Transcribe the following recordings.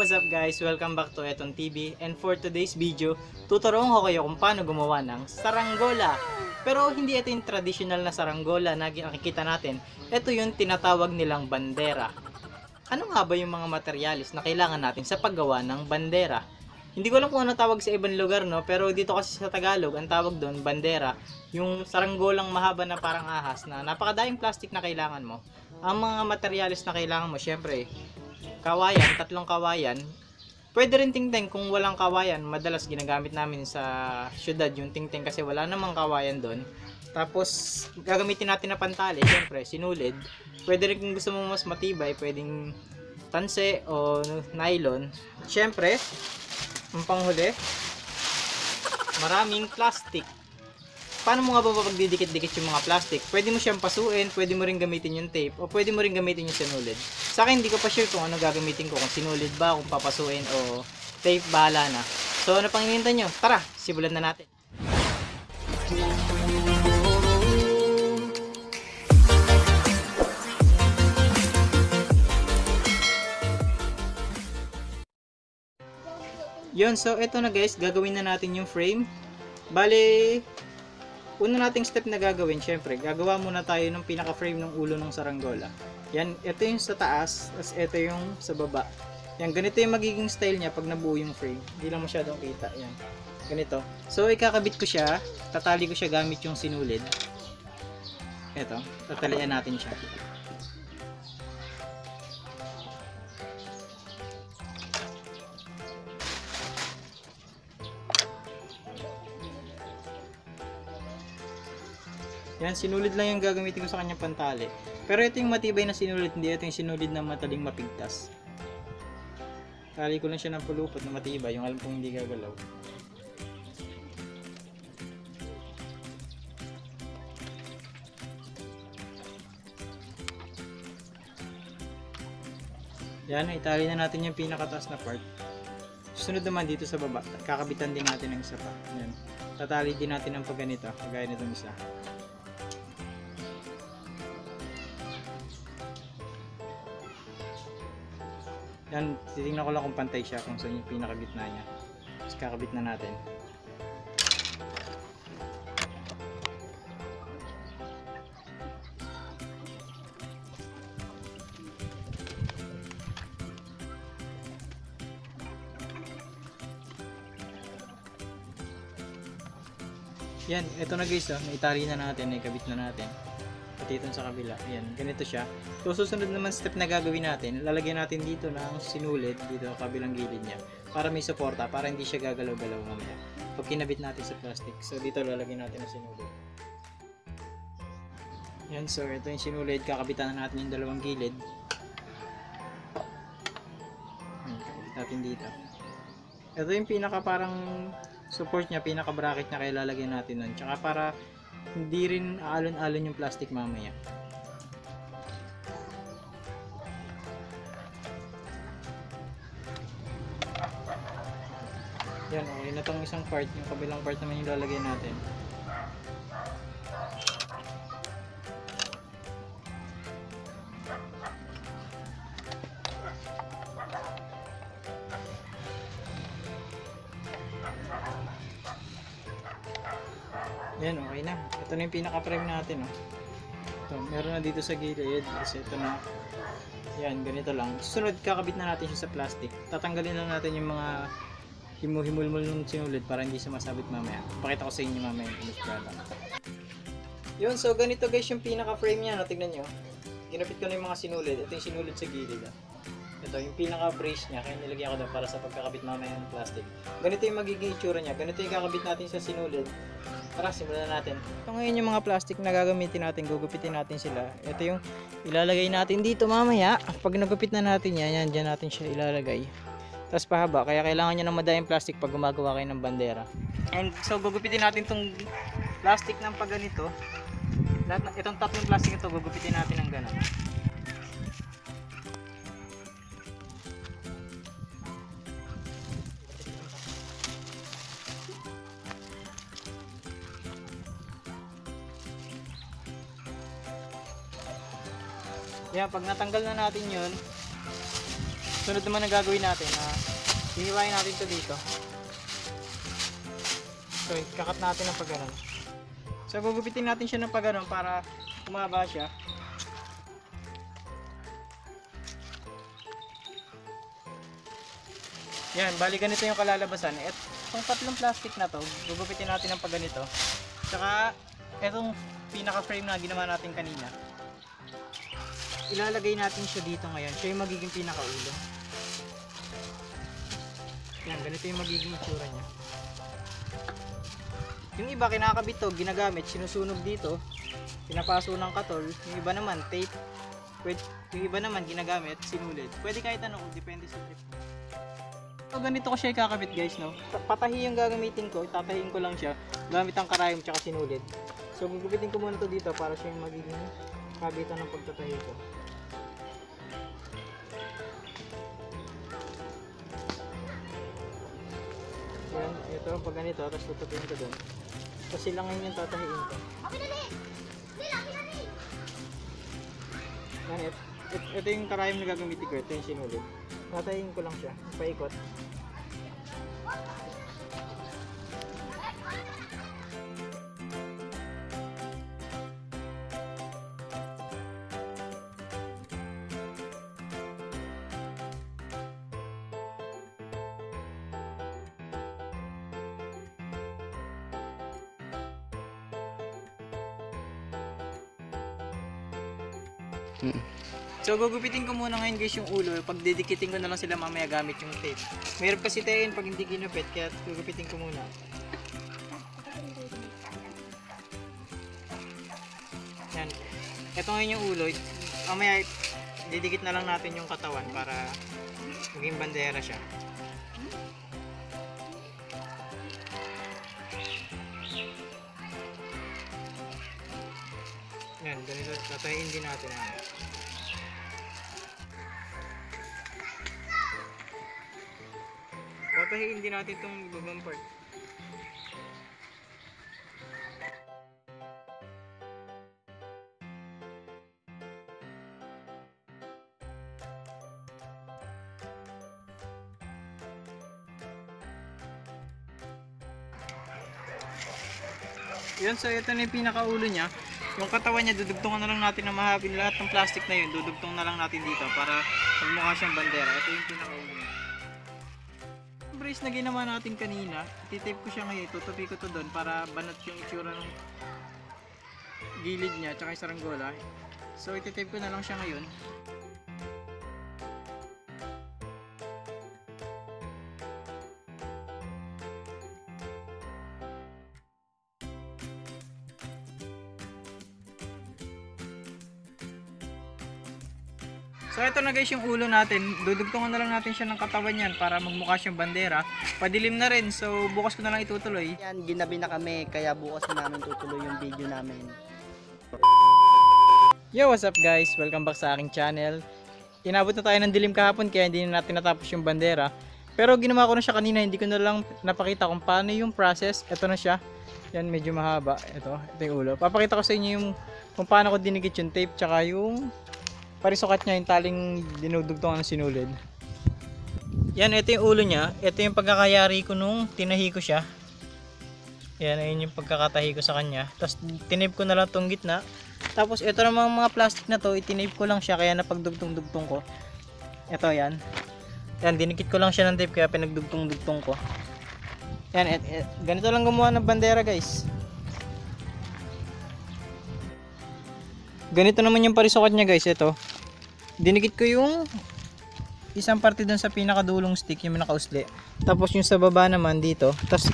what's up guys? Welcome back to Etong TV, and for today's video, tuturuan ko kayo kung paano gumawa ng saranggola. Pero hindi ito yung traditional na saranggola na nakikita natin. Ito yung tinatawag nilang bandera. Ano nga ba yung mga materialis na kailangan natin sa paggawa ng bandera? Hindi ko alam kung ano tawag sa ibang lugar, no? Pero dito kasi sa Tagalog, ang tawag doon, bandera. Yung saranggolang mahaba na parang ahas na napakadaming plastic na kailangan mo. Ang mga materialis na kailangan mo, syempre, kawayan, tatlong kawayan. Pwede rin tingting kung walang kawayan. Madalas ginagamit namin sa syudad yung tingting kasi wala namang kawayan doon. Tapos gagamitin natin na pantali, syempre sinulid. Pwede rin kung gusto mo mas matibay, pwedeng tanse o nylon. Syempre, ang panghuli, maraming plastic. Paano mo nga ba pagdidikit-dikit yung mga plastic? Pwede mo siyang pasuin, pwede mo rin gamitin yung tape, o pwede mo rin gamitin yung sinulid. Sa akin, hindi ko pa sure kung ano gagamitin ko, kung sinulid ba, kung papasuin, o tape, bahala na. So, ano pang hinihintay nyo? Tara, simulan na natin. Yun, so eto na guys, gagawin na natin yung frame. Bale, una nating step na gagawin, syempre, gagawa muna tayo ng pinaka-frame ng ulo ng saranggola. Yan, ito yung sa taas, as ito yung sa baba. Yan, ganito yung magiging style niya pag nabuo yung frame. Hindi lang masyadong kita, yan. Ganito. So, ikakabit ko siya, tatali ko siya gamit yung sinulid. Ito, tatalian natin siya. Yan, sinulid lang yung gagamitin ko sa kanyang pantali. Pero ito yung matibay na sinulid, hindi ito yung sinulid na madaling mapigtas. Tali ko lang siya ng pulupot na matibay, yung alam kong hindi gagalaw. Yan, itali na natin yung pinakataas na part. Sunod naman dito sa baba, kakabitan din natin ng isa pa. Yan. Tatali din natin ng pagganito, kagaya na itong isa. Yan, titignan ko lang kung pantay siya, kung saan yung pinakagitna niya. Tapos kakabit na natin. Yan, ito na guys, naitari na natin, naikabit na natin. Dito sa kabila. Ayan, ganito siya. So, susunod naman step na gagawin natin, lalagyan natin dito ng sinulid dito kabilang gilid niya para may suporta, para hindi siya gagalaw-galaw mamaya pag kinabit natin sa plastic. So, dito lalagyan natin ng sinulid. Ayan, so ito yung sinulid. Kakabitan na natin yung dalawang gilid. Ayan, kakabit natin dito. Ito yung pinaka parang support niya, pinaka bracket niya, kaya lalagyan natin nun. Tsaka para hindi rin aalon-alon yung plastic mamaya. Yan, okay na tong isang part. Yung kabilang part naman yung lalagay natin. Yan, okay na. Ito na yung pinaka-frame natin. Oh. Ito, meron na dito sa gilid. Kasi ito na. Yan, ganito lang. Susunod, kakabit na natin siya sa plastic. Tatanggalin lang natin yung mga himul-himul ng sinulid para hindi siya masabit mamaya. Pakita ko sa inyo mamaya yung finished product. Yun, so ganito guys yung pinaka-frame niya. No? Tignan nyo. Ginapit ko na yung mga sinulid. Ito yung sinulid sa gilid. Oh. Ito yung pinaka-brace niya, kaya nilagyan ko doon para sa pagkakabit mamaya ng plastic. Ganito yung magiging itsura niya. Ganito yung kakabit natin sa sinulid. Tara, simulan natin. Ito ngayon yung mga plastic na gagamitin natin, gugupitin natin sila. Ito yung ilalagay natin dito mamaya. Pag nagupit na natin yan, yan, dyan natin siya ilalagay. Tapos pahaba, kaya kailangan nyo ng madayang plastic pag gumagawa kayo ng bandera. And so, gugupitin natin itong plastic ng pagganito. Itong tatlong plastic ito, gugupitin natin ng ganun. Yan, pag natanggal na natin yun, Sunod naman ang gagawin natin, hihiwain natin ito dito. So, kakat natin ng pag-anon. So, gugupitin natin siya ng pag-anon para kumaba siya. Yan, bali ganito yung kalalabasan. At itong tatlong plastic na to, gugupitin natin ng pagganito. Tsaka, itong pinaka-frame na ginawa natin kanina, ilalagay natin siya dito ngayon. Siya yung magiging pinaka-ulo. Yan, ganito yung magiging itsura niya. Yung iba, kinakabit to, ginagamit, sinusunog dito, pinapaso ng katol. Yung iba naman, tape. Yung iba naman, ginagamit, sinulid. Pwede kahit ano, depende sa trip mo. So, ganito ko siya ikakabit guys, no? Patahi yung gagamitin ko, itatahiin ko lang siya gamit ang karayom tsaka sinulid. So gugupitin ko muna to dito para siya yung magiging kabitan ng pagtatahi ko. Yan, ito pag ganito, tapos tutupin ko doon. Tapos sila ngayon yung tatahiin ko. Yan, ito yung karayom na gagamitin ko, ito yung sinulid. Tatayin ko lang siya, paikot. So gugupitin ko muna ngayon guys yung ulo, pagdidikitin ko na lang sila mamaya gamit yung tape. Mayroon kasi tayo yun pag hindi ginupit, kaya gugupitin ko muna. Yan. Ito ngayon yung ulo, mamaya didikit na lang natin yung katawan para maging bandera siya. Yan, ganito, tatayin din natin ngayon. Tahiin din natin itong ibabang part. Yan, so ito na yung pinakaulo niya. Yung katawan niya, dudugtungan na lang natin na mahapin lahat ng plastic na yun. Dudugtong na lang natin dito para magmukha siyang bandera. Ito yung pinakaulo niya. Brace na ginawa natin kanina, ititape ko siya ngayon, tutupi ko to doon para banat yung itsura ng gilid niya tsaka yung saranggola. So ititape ko na lang siya ngayon. So ito na guys yung ulo natin, dudugtungan na lang natin siya ng katawan yan para magmukha siyang bandera. Padilim na rin, so bukas ko na lang itutuloy. Yan, ginabi na kami, kaya bukas na namin tutuloy yung video namin. Yo, what's up guys? Welcome back sa aking channel. Inabot na tayo ng dilim kahapon kaya hindi na natin natapos yung bandera. Pero ginawa ko na siya kanina, hindi ko na lang napakita kung paano yung process. Ito na siya. Yan, medyo mahaba. Ito yung ulo. Papakita ko sa inyo yung kung paano ko dinikit yung tape tsaka yung parisukat niya yung taling dinudugtungan ng sinulid. Yan, ito yung ulo niya. Ito yung pagkakayari ko nung tinahi ko siya. Yan, ayun yung pagkakatahi ko sa kanya. Tapos tinape ko na lang tong gitna. Tapos ito namang mga plastic na to, itinape ko lang siya kaya napagdugtong-dugtong ko. Ito, yan. Yan, dinikit ko lang siya ng tape kaya pinagdugtong-dugtong ko. Yan, ganito lang gumawa ng bandera guys. Ganito naman yung parisukat niya guys, ito. Dinikit ko yung isang parte doon sa pinakadulong stick, yung nakausli. Tapos yung sa baba naman dito. Tapos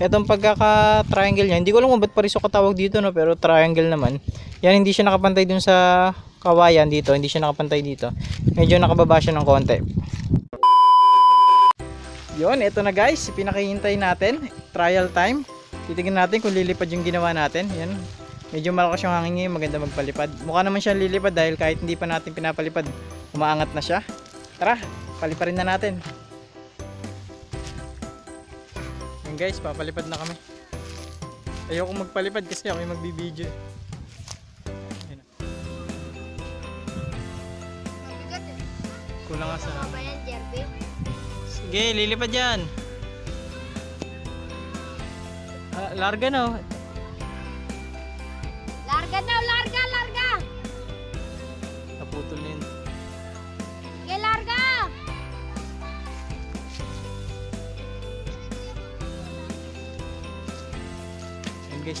etong pagkaka-triangle niya, hindi ko alam kung ba't parisukat tawag dito, no, pero triangle naman. Yan, hindi siya nakapantay doon sa kawayan dito, hindi siya nakapantay dito. Medyo nakababa siya ng konti. Yun, ito na guys, pinakahintay natin, trial time. Titignan natin kung lilipad yung ginawa natin. Yan. Medyo malakas yung hangin ngayon, maganda magpalipad. Mukha naman siya lilipad dahil kahit hindi pa natin pinapalipad, umaangat na siya. Tara, paliparin na natin. Yan guys, papalipad na kami. Ayoko magpalipad kasi ako yung magbibideo. Kulang nga sa... Sige, lilipad yan. Larga na. Larga daw, larga, larga. Naputol yun. Sige, larga. Yan guys,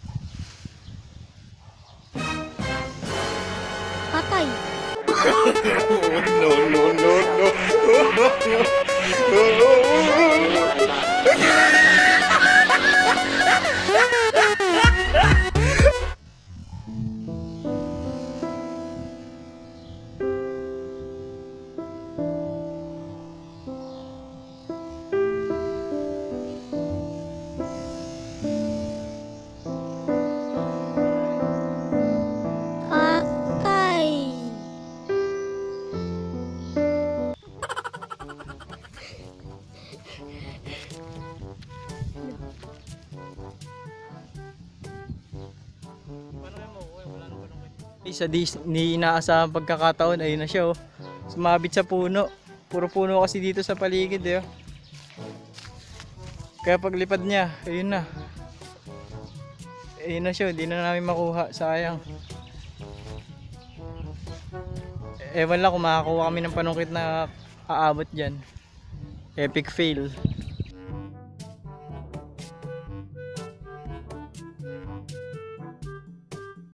Patay. No, no, no, no. Sa Disney inaasahang pagkakataon, ayun na siya oh. Sumabit sa puno. Puro puno kasi dito sa paligid eh. Kaya paglipad niya, ayun na. Ayun na siya, hindi na namin makuha, sayang. Ewan lang kung makakakuha kami ng panungkit na aabot dyan. Epic fail.